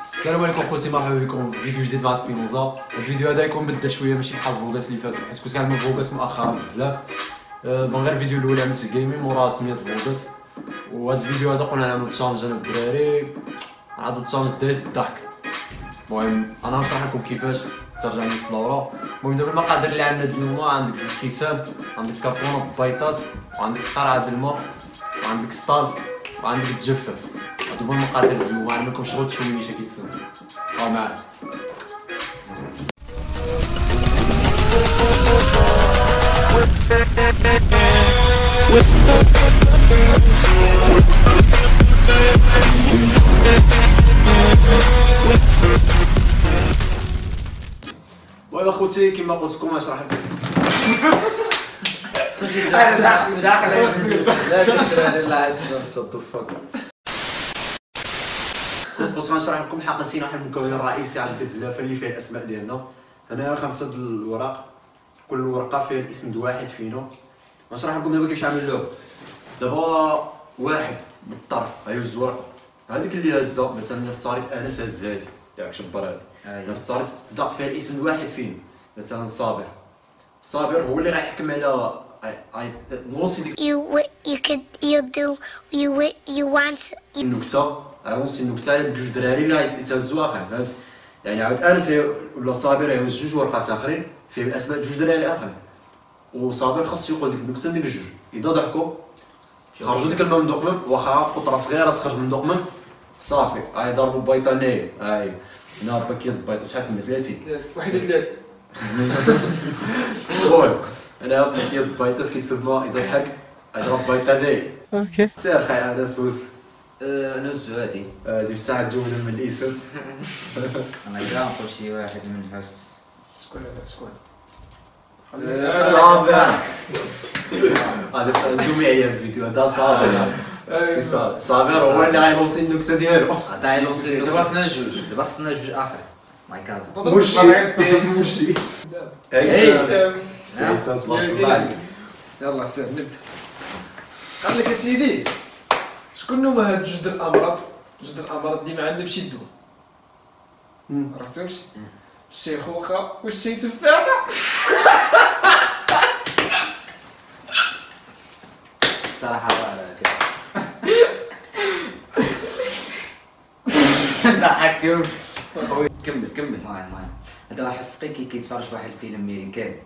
السلام عليكم خوتي، مرحبا بكم في فيديو جديد مع سبينوزا. الفيديو هذا يكون بدل شويه ماشي بحال الفوكاس اللي فاتوا، حيت كنت كنعمل فوكاس مؤخرا بزاف. من غير الفيديو الاول عملت الجيمين مورا 8 فوكاس، وهذا الفيديو هذا قلنا نعملوا تشالنج انا والدراري، نعرضوا تشالنج دايز الضحك. المهم انا غنشرح لكم كيفاش ترجع من الفلورا. المهم دابا المقادير اللي عندنا اليوم، عندك جوج كيسان، عندك كرتونه بيطاس، وعندك قرعه الماء، وعندك سطال، وعندك الجفاف. هادو هما المقادير ديالو. ما عندكم شغل تشوفوا منيشا كيتسنى. بقاو معايا. ويلا خوتي، كما قلت لكم غنشرح لكم. انا داخل لا تشرح لا عزيز، بصوا غنشرح لكم حقاسين واحد المكون الرئيسي على الزلافه اللي فيه الاسماء ديالنا. هنايا 5 د الوراق، كل ورقه فيها الاسم د واحد فينا. غنشرح لكم دابا كيفاش عامل اللعب. دابا واحد بالطرف هي الزورقه، هذيك اللي هزه مثلا نفس صاريت انس هز هادي ياك شبر هادي، نفس صاريت تصدق فيها الاسم د واحد فينا. مثلا صابر، صابر هو اللي غيحكم على نوصي النكته. غنوصي النكته على هادوك جوج دراري اللي غيتهزوا اخرين، فهمت؟ يعني عاود انس ولا صابر غيهز جوج ورقات اخرين فيهم اسماء جوج دراري اخرين، وصابر خاصو يقول ديك النكته ديال الجوج. اذا ضحكوا خرجوا ديك الماء من دقمهم، واخا قطره صغيره تخرج من دقمهم صافي، هاي ضربوا البيطه نايه. هاي هنا باكيت البيطه شحال تما 31 31. المهم هنا باكيت البيطه كيتسمى اذا ضحك اضرب بيطه نايه. اوكي سير خاي انا سوس. انا الزهادي هادي فتحت جمله من الاسم. الله يكرم كل شي واحد من الحس. شكون هذا؟ شكون صابر؟ هذا الجمعيه الفيديو هذا صابر. صابر هو اللي غيوصي النكته ديالو، هذا غيوصي. دابا خصنا جوج، اخرين ماي كاز موشي. يلا سير نبدا. قال لك سيدي شكون هما هاد جوج د الامراض؟ جوج د الامراض اللي ما عندهمش الدواء، عرفتوش؟ الشيخوخه والشي تفاحه. صراحه ضحكتيهم. كمل. المهم هذا واحد فقيه كيتفرج واحد الفيلم ميرين كامل،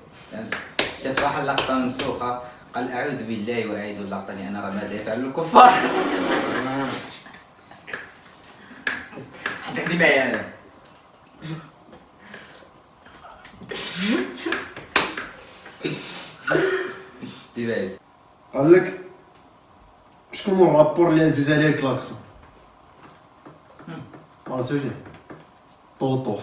شاف واحد اللقطه ممسوخه قال اعوذ بالله واعيد اللقطه لان راه ماذا يفعل الكفار. حتى معايا انا ديفايز. قال لك شكون هو الرابور اللي عزيز عليه الكلاكسون؟ عرفتو شي؟ طوطو.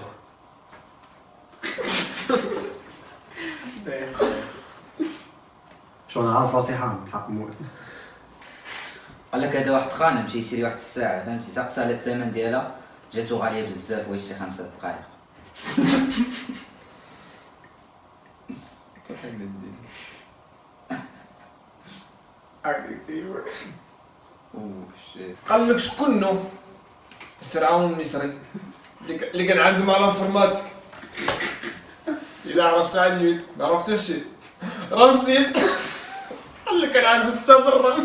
شو انا عارف راسي حامل حق موت. قال لك هذا واحد خانم مشى يشري واحد الساعه، فهمتي؟ سقسى على الثمن ديالها، جاتو غاليه بزاف، واش شي 5 دقائق. قال لك شكون الفرعون المصري اللي كان عنده مع الانفورماتيك؟ الا عرفتها عليك، ما عرفتوش شي رمسيس. قال لك انا عندي الصبر.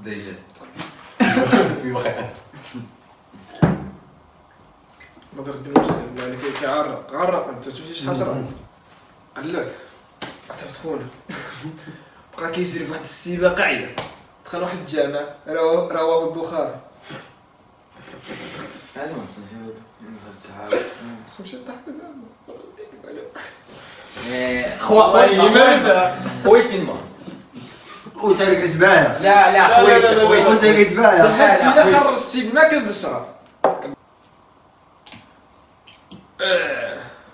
ديجا في وقعت ما ترديوش على اللي كيعرق غرق. انت شفتي شحال شرق؟ قال لك عطات خونا بقى كيجري فواحد السباق عيه، دخل واحد الجامع رواه البخاري. هذا ما استجيب من غير تعارف، مش تضحك زعما خويتي ما خويتي كتبايا. لا خويتي كتبايا. الا خرجتي بما كتشرب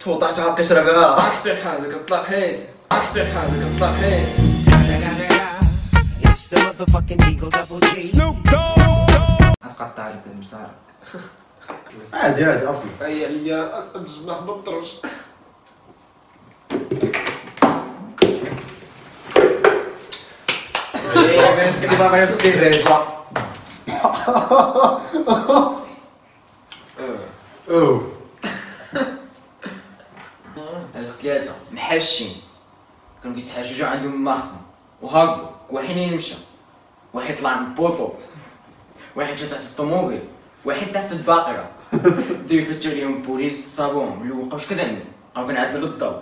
توضعت عاد كتشربها احسن حاجه، كطلع حيس احسن حاجه، كطلع حيس. غتقطع لك المسارك. عادي اصلا. هي عليا الجناح بالطرش. السباق ياخذ الباق. اوه ثلاثة محاشين كانوا كيتحاشوا جاو عندهم مارسون وهربوا، واحد مشى، واحد طلع من بوطو، واحد جا تحت الطوموبيل، واحد تحت الباقرة. بداو يفتشوا عليهم البوليس، صابوهم، الأول قالوا واش كتعمل؟ قالوا كنعاد للضو،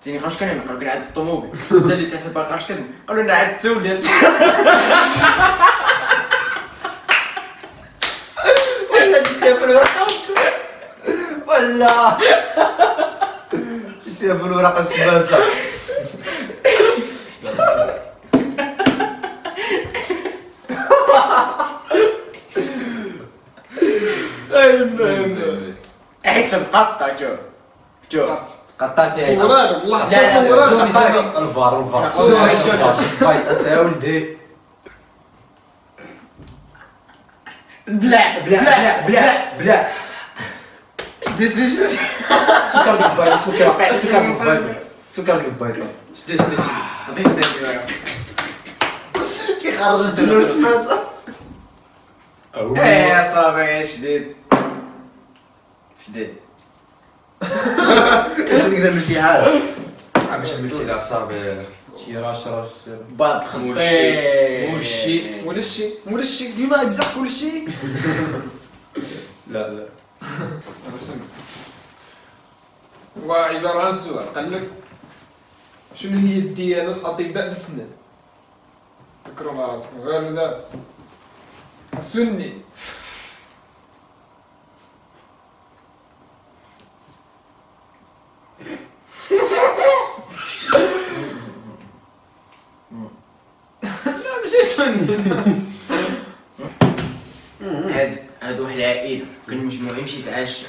الثاني قالوا واش كنعمل؟ قالوا كنعاد الطوموبيل، الثالث اللي تحت الباقرة واش كتعمل؟ قالوا أنا عادت ولات. ولا جبتيها في الوراق، ولا جبتيها في الوراق السباسة. حيت مقطع شوف شوف قطعتي صوران والله حتى صوران قطعت الفار الفار فايت اتعاون دي بلا بلا بلا بلا شديش سكر البايط سكر البايط سكر البايط شديش غادي نتاكلو كي خرجت الفلوس مات ايه صافي شديد كنت نقدر نعمل شي حاجة باش عملتي لها صافي شي راش بعض خطير مول الشي ديما يبزح كل شي لا رسم هو عبارة عن سؤال قال لك شنو هي الديانة الأطباء السنان فكروا مع راسكم غير مزال سني لا ماشي سني هادو واحد العائلة كانوا مجموعين باش يتعشاو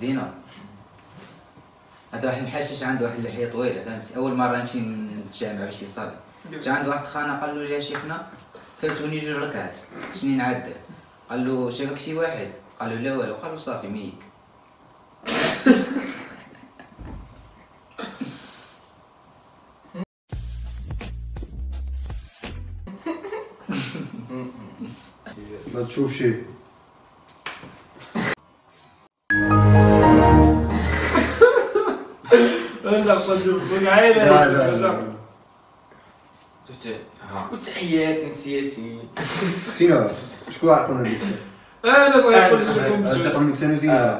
دينا هذا واحد الحشاش عنده واحد اللحيه طويله فهمتي اول مره نمشي نتجمع باش يصلي جا عند واحد خانه قال له يا شيخنا فاتوني جوج ركعات شني نعدل قال له شافك شي واحد قال له لا والو قال له صافي ميت ما تشوف شي لا قلت عيني وتحيات سياسيين سينا شكون عرفنا ديك انا صغير كلشي زين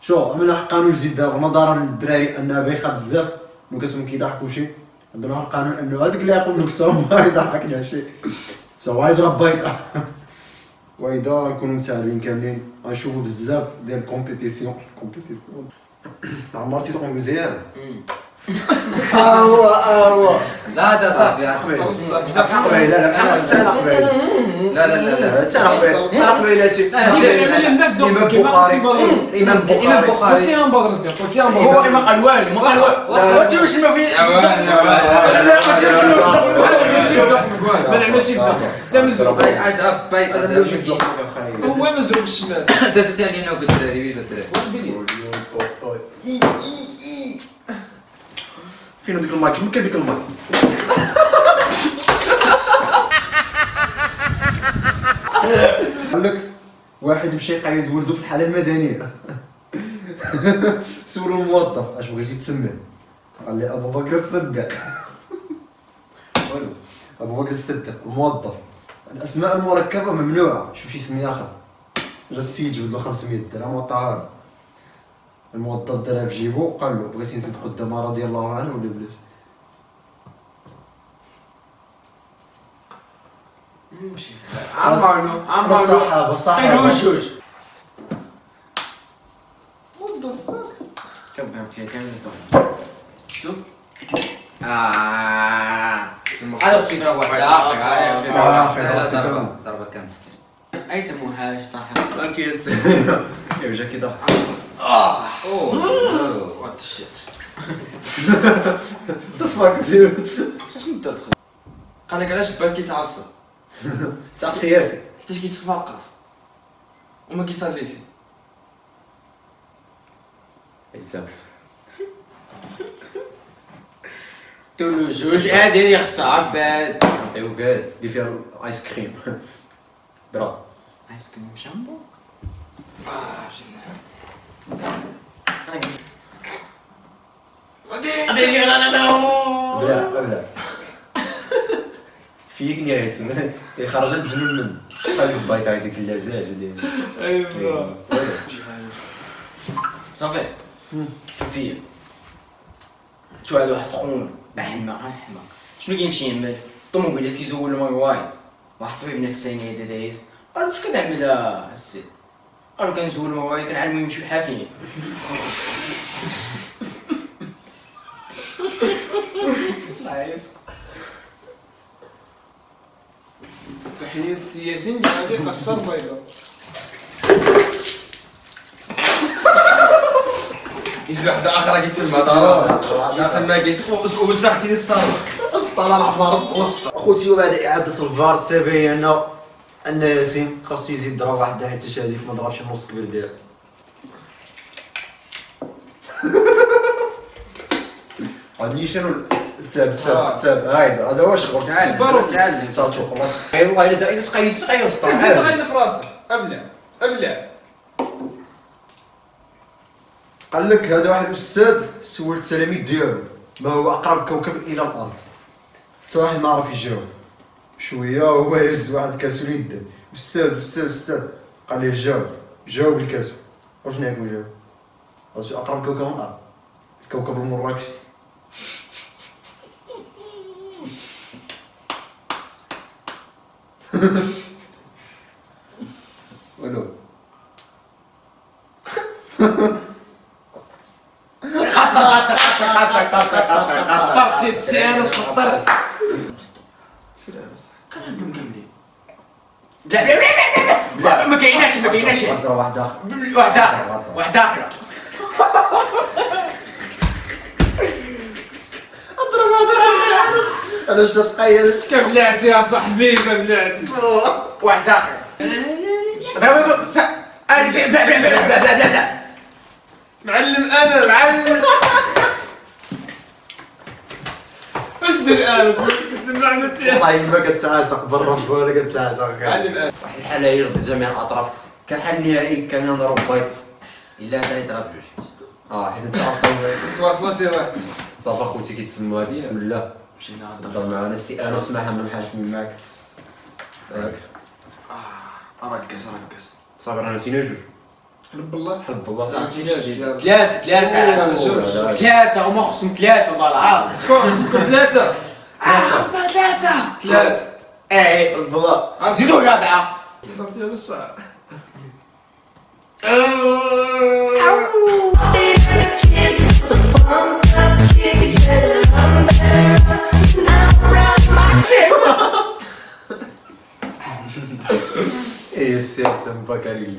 شوف عملنا قانون جديد دابا نظرا للدراري انها بايخه بزاف وكتكون كيضحكوا شي عندنا واحد القانون انه هذاك اللي يقول لك سوا ما يضحكني على شي سوا يضرب بيضه واذا يكونوا متعادلين كاملين غنشوفوا بزاف ديال الكومبيتيسيون عمرتي تقوم مزيان اوا لا هذا صافي بصح قبيله لا حتى انا قبيله لا حتى انا قبيله انا قبيلاتي الامام بخاري قلتيها مبادرة هو ما قال والو ما قلتيلوش ما في ما نعملش يبدا حتى مزروب عاد بايط هو مزروب الشمال دازت علينا بالدراري ويلو الدراري فين هذيك الماك فين كاين ديك الماك قال لك واحد مشى يقيد ولده في الحاله المدنيه سولو الموظف اش بغيتي تسمى قال لي ابو بكر الصديق والو ابو بكر الصديق الموظف الاسماء المركبه ممنوعه شوف شي سميه اخر جا السيد جبد له 500 درهم وعطاها الموظف دارها في جيبو قال له بغيتي نزيد قدام رضي الله عنه ولا بلاش نمشي عمرو الصحابه الوشوش موظف كان شوف على ضربة كاملة. أي تموهاش طاحت. ركز. يرجع كده. أوه. وات شيت. تفاك ديوت. شنو درت خويا؟ قال لك علاش البال كيتعصب؟ تعصب سياسي. حيتاش كيتفاقص. وما كيصليش. حساب. تولو جوج عادي خصها بال. عطيو قال دير فيها الايس كريم. ضرب. ايس كريم شامبو. جميل. ابي لا فيك نيت اللي خرجت جنون من صاحب البيضه هذيك اللزاج ديالي. ايوا صافي شوفي شو هذا واحد خون حماق شنو كيمشي يما الطوموبيلات كيزول الماي وايد واحد طبيب نفساني هذا دايز قال واش كنعمل السيد قالو كنزول الماي وايد كنعلمو يمشي الحافيه نايس التحليل السياسي اللي غادي يقشر البيضة كيجي واحدة أخرى كيتسمى ضرورة كيتسمى كيتسمى بصح تيلي الصالة الطلع في الوسط خوتي وبعد إعادة الفار تبين أن ياسين خاصو يزيد ضرب واحدة حيتاش هاديك ما ضربش النص كبير ديالها غادي شنو تاب هايدا هذا هو الشغل تعلم صافي والله والله الا داير تقيس السطر هذا غير في راسك ابلع قال لك هذا واحد الاستاذ سول التلاميذ ديالو ما هو اقرب كوكب الى الارض حتى واحد ما عرف يجاوب شويه وهو يهز واحد الكاس ويدير استاذ قال ليه جاوب الكاس واش نعمل جاوب راه اقرب كوكب الارض الكوكب المراكشي ولو خطرت السيانس خطرت سلام كان عندهم كاملين بلا بلا بلا ما كايناش واحد اخر أنا واش تتقيلش كبلعتي يا صاحبي كبلعتي واحد آخر بلا معلم أنس واش دير أنس كنت معنا تيعرف والله يما كتعاتق بالرب ولا كتعاتق معلم أنس واحد الحالة يرضي جميع الأطراف كان حل نهائي كان يضرب بيض إلا هذا يضرب جوج حيت تواصلنا فيه واحد صافا خوتي كيتسموا هادي بسم الله مشينا هضر معنا السي انس ما حنا نحاش معاك ياك ركز صافي رانا نسينا جوج حلب الله ثلاثة هما خصهم ثلاثة والله العظيم شكون ثلاثة اي حلب الله زيدو يا دعاء ضربتي نص ساعة ايه السياسة مبكريلي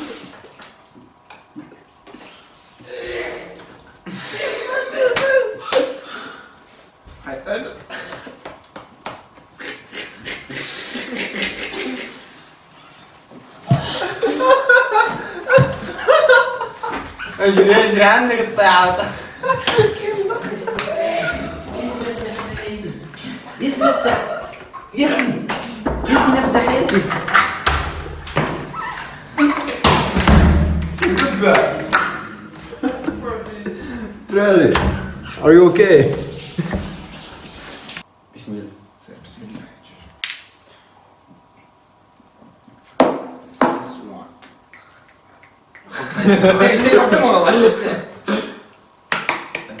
هاي انس اجري عندك الطيعات ياسين افتح ياسين ترالي ار يو اوكي بسم الله سي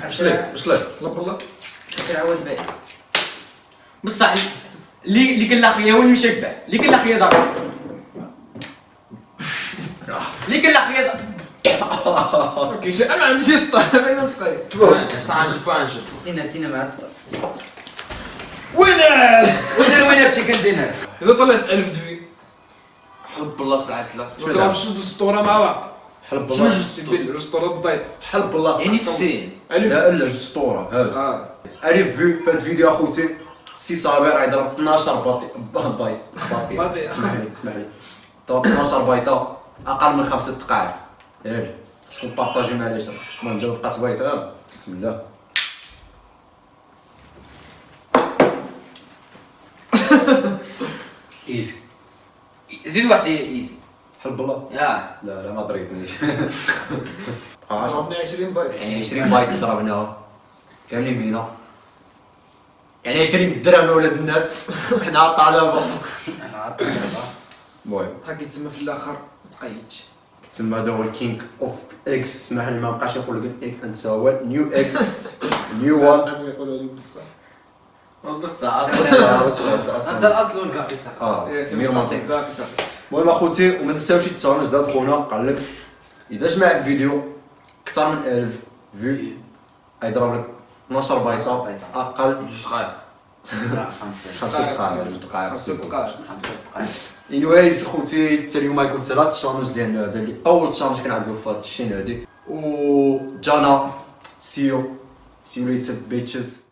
بشلاك لب الله كيعاود بايع بصح اللي قال لا خيا هو اللي مشى يباع اللي قال لا خيا دار اللي قال لا خيا اوكي انا عندي شي سطح باينه تقريبا صح نشوف سينا مع الصرا وينر تشيكن دينار اذا طلعت 1000 دفي حلب الله ساعه لا ضرب جوج السطوره مع بعض حلب الله جوج السطوره بالبيض حلب الله يعني السين لا جوج السطوره هذا الف في هذا الفيديو اخوتي سي صابر غيضرب 12 باطي باطي اسمعني ضرب 12 بيضه اقل من 5 دقائق ياك خصكم بارطاجيو مع العشره المهم جاو بقات بيضه بسم الله ايزي زيد واحد ايزي حلب الله لا ما ضربنيش ضربنا 20 بايط يعني 20 بايط ضربناهم كاملين بينا يعني 20 درهم ولاد الناس حنا طلبه المهم هاك يتسمى في الاخر ما تقيدش كيتسمى هذا هو الكينغ اوف اكس اسمح لي ما بقاش يقول لك اكس انت هو نيو اكس نيو وان يقولوا لي بصح بصح اصلا انت الاصل والباقي صافي سمير مصيب المهم اخوتي وما تنساوش التشالنج ديال خونا قال لك اذا جمع الفيديو اكثر من 1000 فيو غيضرب لك 12 بايطه اقل من 2 دقائق 5 دقائق انيويز خوتي حتى اليوم غيكون سهل التشالنج ديالنا هذا اللي اول تشالنج كنعدلو في هاد الشين هادي و جانا سيو ليتر بيتشز